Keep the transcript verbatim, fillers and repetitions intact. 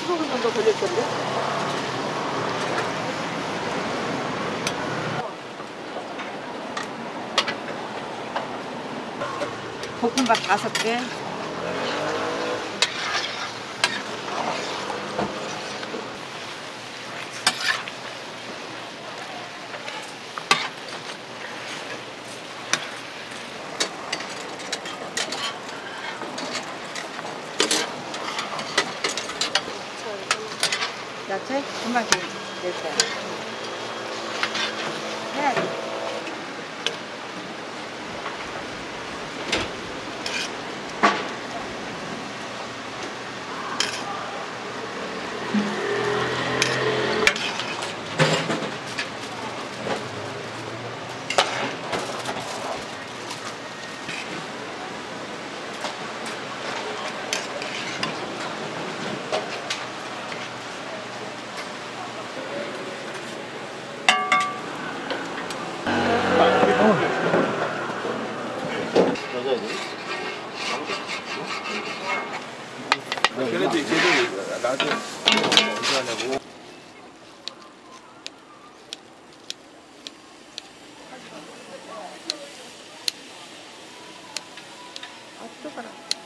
십오 분 정도 걸릴 텐데. 볶음밥 다섯 개. 야채? 금방 될 거야. 해야지. 걔네들 걔들 나도 언제 하냐고. 아, 또 가라.